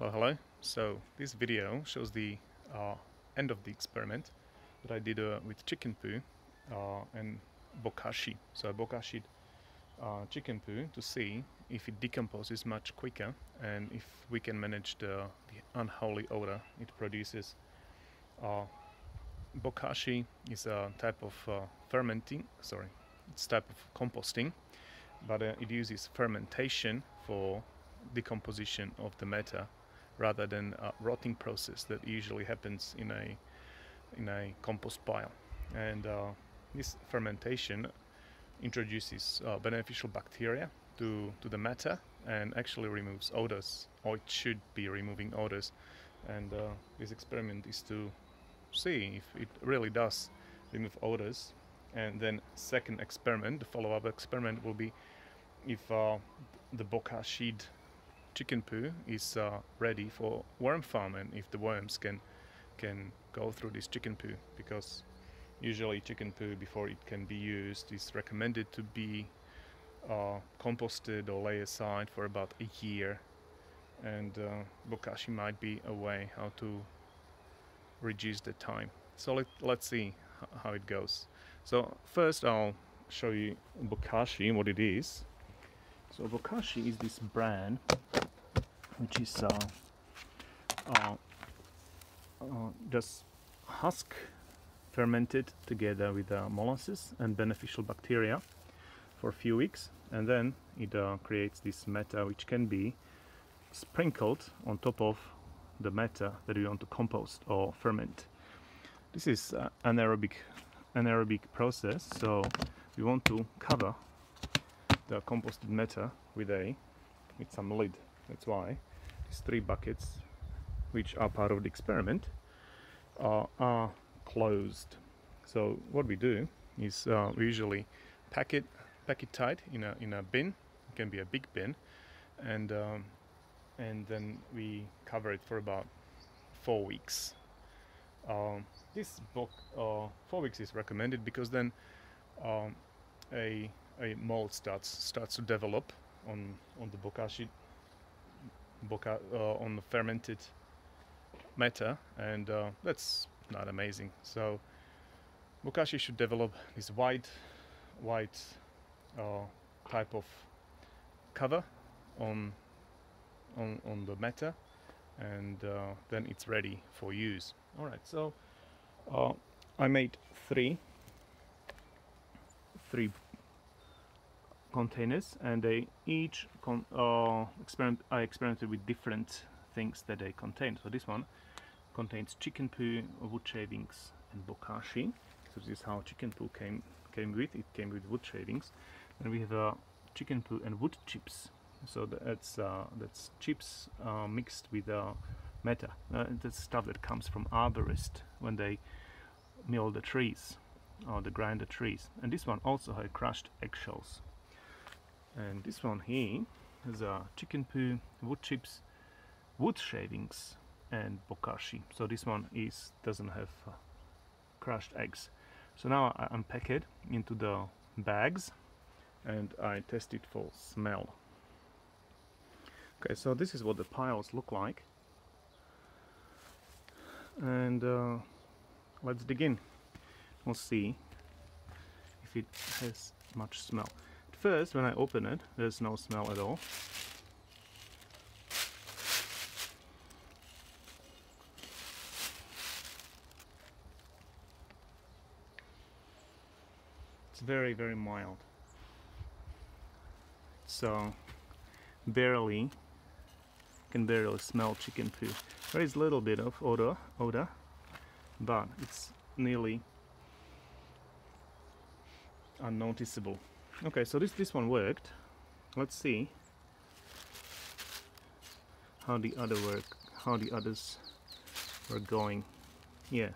Well, hello. So this video shows the end of the experiment that I did with chicken poo and bokashi. So I bokashied chicken poo to see if it decomposes much quicker and if we can manage the unholy odor it produces. Bokashi is a type of composting, but it uses fermentation for decomposition of the matter rather than a rotting process that usually happens in a compost pile. And this fermentation introduces beneficial bacteria to the matter and actually removes odors, or it should be removing odors. And this experiment is to see if it really does remove odors. And then second experiment, the follow-up experiment, will be if the bokashied chicken poo is ready for worm farm, and if the worms can go through this chicken poo, because usually chicken poo, before it can be used, is recommended to be composted or laid aside for about a year. And bokashi might be a way how to reduce the time. So let's see how it goes. So first I'll show you bokashi, what it is. So bokashi is this brand which is just husk fermented together with molasses and beneficial bacteria for a few weeks, and then it creates this matter which can be sprinkled on top of the matter that we want to compost or ferment. This is anaerobic process, so we want to cover the composted matter with some lid. That's why these three buckets, which are part of the experiment, are closed. So what we do is we usually pack it tight in a bin. It can be a big bin, and then we cover it for about 4 weeks. This 4 weeks is recommended because then a mold starts to develop on the on the fermented matter, and that's not amazing. So bokashi should develop this white type of cover on the matter, and then it's ready for use. All right, so I made three containers, and I experimented with different things that they contain. So this one contains chicken poo, wood shavings, and bokashi. So this is how chicken poo came with. It came with wood shavings, and we have chicken poo and wood chips. So that's chips mixed with matter. That's stuff that comes from arborists when they mill the trees or they grind the trees. And this one also had crushed eggshells. And this one here is chicken poo, wood chips, wood shavings, and bokashi. So this one doesn't have crushed eggs. So now I unpack it into the bags and I test it for smell. Okay, so this is what the piles look like. And let's dig in. We'll see if it has much smell. First, when I open it, there's no smell at all. It's very, very mild. So, can barely smell chicken poo. There is a little bit of odor, but it's nearly unnoticeable. Okay, so this one worked. Let's see how the others are going. Yeah.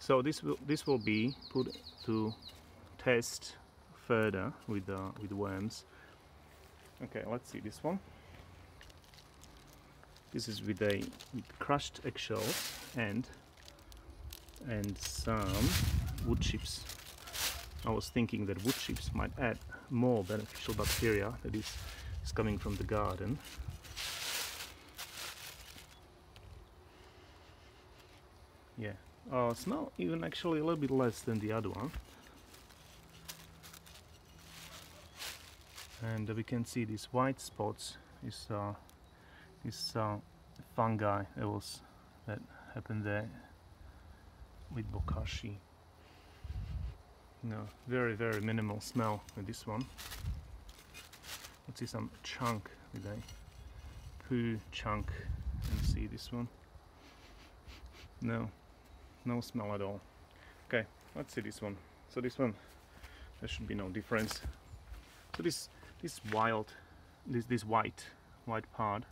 So this will be put to test further with worms. Okay, let's see this one. This is with crushed eggshells and some wood chips. I was thinking that wood chips might add more beneficial bacteria that is coming from the garden. Yeah, smell even actually a little bit less than the other one. And we can see these white spots is fungi that happened there with Bokashi. No, very minimal smell with this one. Let's see some chunk with a poo chunk and see this one. No smell at all. Okay, let's see this one. So this one, there should be no difference. So this white part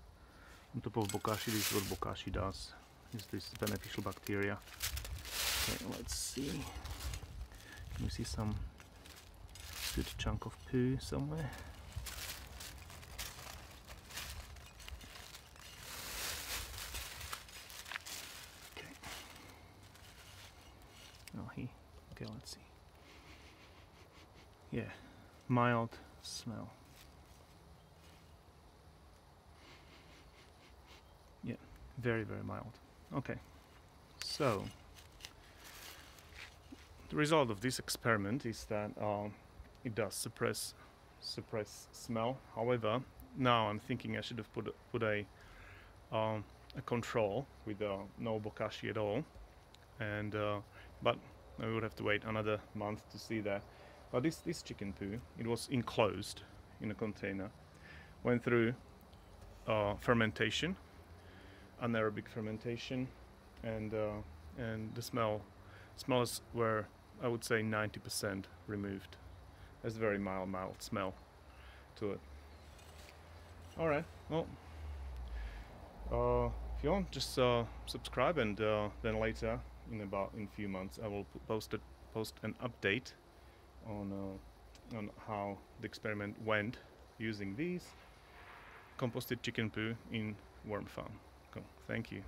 on top of Bokashi, this is what Bokashi does, is this beneficial bacteria. Okay, let's see. Can we see some good chunk of poo somewhere? Okay. Oh, okay, let's see. Yeah, mild smell. Yeah, very mild. Okay, so the result of this experiment is that it does suppress smell. However, now I'm thinking I should have put a control with no Bokashi at all, and but we would have to wait another month to see that. But this chicken poo, it was enclosed in a container, went through fermentation, anaerobic fermentation, and the smells were, I would say, 90% removed. That's a very mild smell to it. All right, well, if you want, just subscribe, and then later in a few months I will post an update on how the experiment went using these composted chicken poo in worm farm. Cool. Thank you.